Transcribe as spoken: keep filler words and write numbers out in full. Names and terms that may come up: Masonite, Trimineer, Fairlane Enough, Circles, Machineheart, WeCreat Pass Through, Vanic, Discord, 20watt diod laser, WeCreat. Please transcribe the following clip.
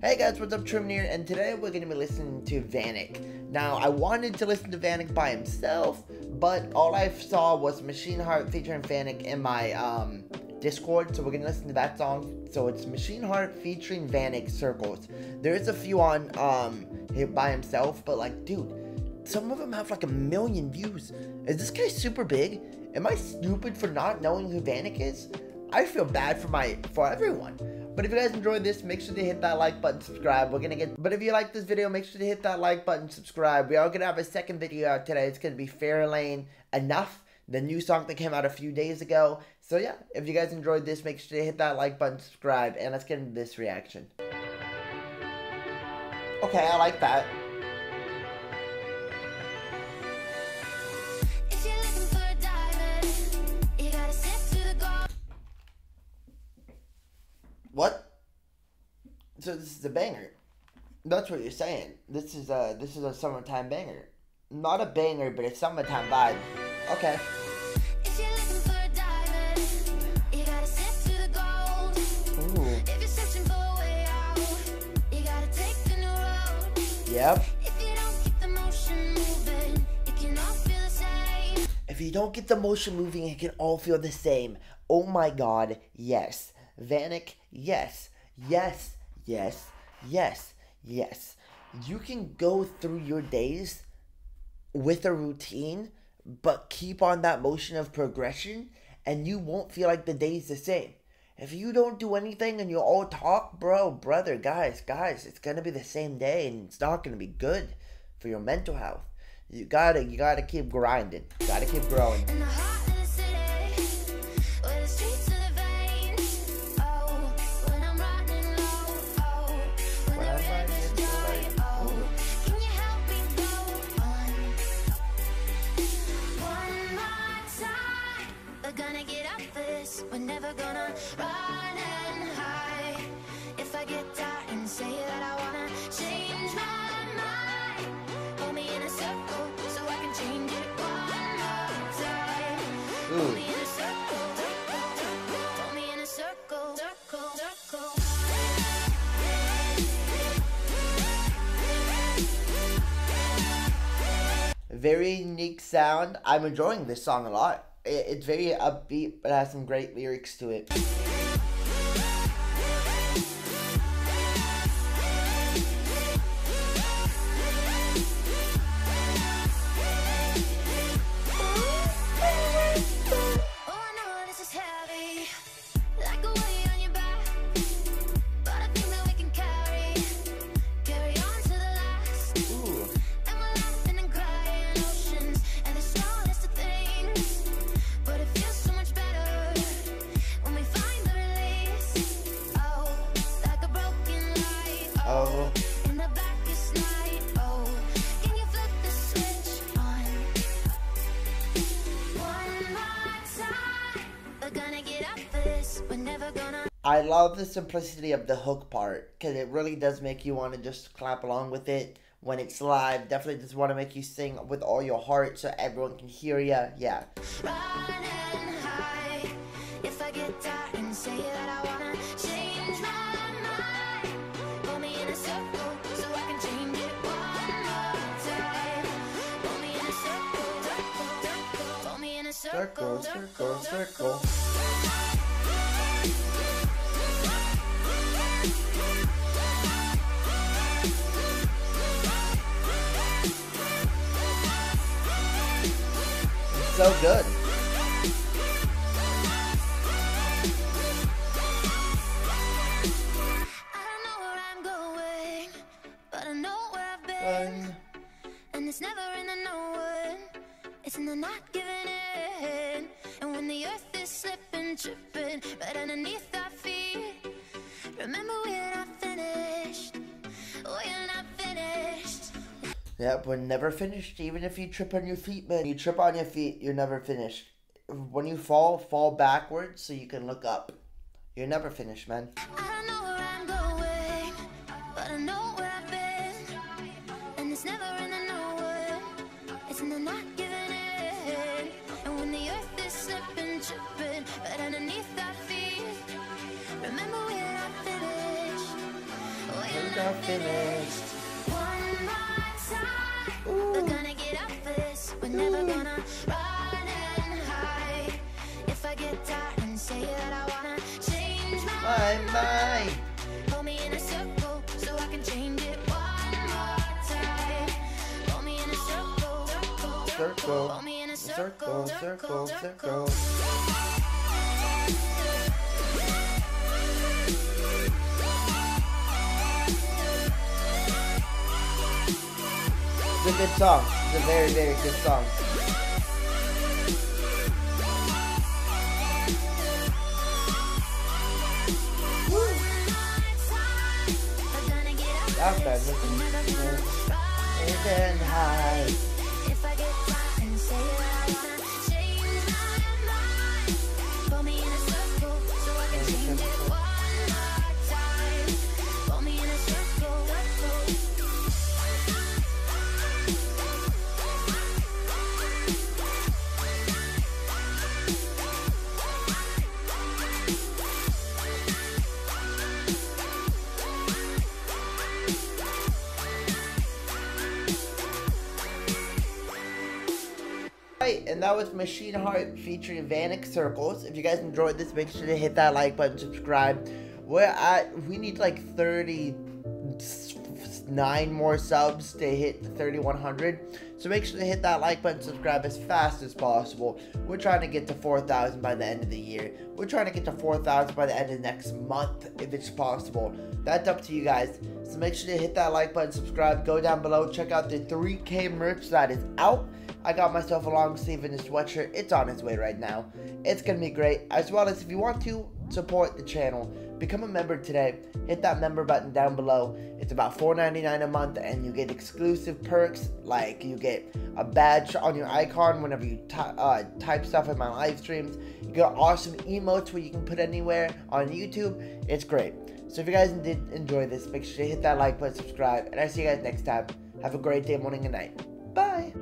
Hey guys, what's up, Trimineer, and today we're going to be listening to Vanic. Now, I wanted to listen to Vanic by himself, but all I saw was Machineheart featuring Vanic in my um, Discord, so we're going to listen to that song. So it's Machineheart featuring Vanic, Circles. There is a few on um, by himself, but like, dude, some of them have like a million views. Is this guy super big? Am I stupid for not knowing who Vanic is? I feel bad for my for everyone. But if you guys enjoyed this, make sure to hit that like button, subscribe. We're gonna get. But if you like this video, make sure to hit that like button, subscribe. We are gonna have a second video out today. It's gonna be Fairlane Enough, the new song that came out a few days ago. So yeah, if you guys enjoyed this, make sure to hit that like button, subscribe, and let's get into this reaction. Okay, I like that. What? So this is a banger. That's what you're saying. This is a this is a summertime banger. Not a banger, but a summertime vibe. Okay. If you're looking for a diamond, you gotta step to the gold. Ooh. If you're searching for a way out, you gotta take the new road. Yep. If you don't get the motion moving, it can all feel the same. If you don't get the motion moving, it can all feel the same. Oh my God, yes. Vanic, yes, yes, yes, yes, yes. You can go through your days with a routine, but keep on that motion of progression, and you won't feel like the day's the same. If you don't do anything and you all talk, bro, brother, guys, guys, it's gonna be the same day, and it's not gonna be good for your mental health. You gotta, you gotta keep grinding. You gotta keep growing. We're never gonna run and hide. If I get tired and say that I wanna change my mind, pull me in a circle so I can change it one more time. Pull me in a circle, pull me in a circle, circle, circle. Very unique sound. I'm enjoying this song a lot. It's very upbeat, but has some great lyrics to it. I love the simplicity of the hook part, because it really does make you want to just clap along with it when it's live. Definitely just want to make you sing with all your heart so everyone can hear you. Yeah. Run and hide. If I get tired and say that I wanna change my mind, pull me in a circle so I can change it one more time. Pull me in a circle, circle, circle. Pull me in a circle, circle, circle, circle. So good. I don't know where I'm going, but I know where I've been. Run. And it's never in the knowing, it's in the not giving in. And when the earth is slipping, tripping, right underneath our feet, remember we're not finished. We're not finished. Yep, we're never finished. Even if you trip on your feet, man. You trip on your feet, you're never finished. When you fall, fall backwards so you can look up. You're never finished, man. I don't know where I'm going, but I know where I've been. And it's never in the nowhere, it's in the not giving in. And when the earth is slipping, tripping, right underneath our feet, remember we're not finished. We're not finished. One more time. Ooh. We're gonna get up for this. We're Ooh. never gonna run and hide. If I get tired and say that I wanna change my, my mind. mind. Hold me in a circle so I can change it one more time. Hold me in a circle, circle, circle. Hold me in a circle, circle, circle. circle. circle. It's a good song. It's a very, very good song. Woo. That's bad. Isn't high. If I get back and say that I wanna change my mind. Pull me in a circle so I can change it one more time. Pull me in a circle. And that was Machineheart featuring Vanic, Circles. If you guys enjoyed this, make sure to hit that like button, subscribe. We're at, we need like thirty-nine more subs to hit thirty-one hundred. So make sure to hit that like button, subscribe as fast as possible. We're trying to get to four thousand by the end of the year. We're trying to get to four thousand by the end of next month, if it's possible. That's up to you guys. So make sure to hit that like button, subscribe, go down below, check out the three K merch that is out. I got myself a long sleeve and a sweatshirt. It's on its way right now. It's going to be great. As well as if you want to support the channel, become a member today. Hit that member button down below. It's about four ninety-nine a month and you get exclusive perks. Like you get a badge on your icon whenever you uh, type stuff in my live streams. You get awesome emotes where you can put anywhere on YouTube. It's great. So if you guys did enjoy this, make sure to hit that like button, subscribe. And I see you guys next time. Have a great day, morning, and night. Bye.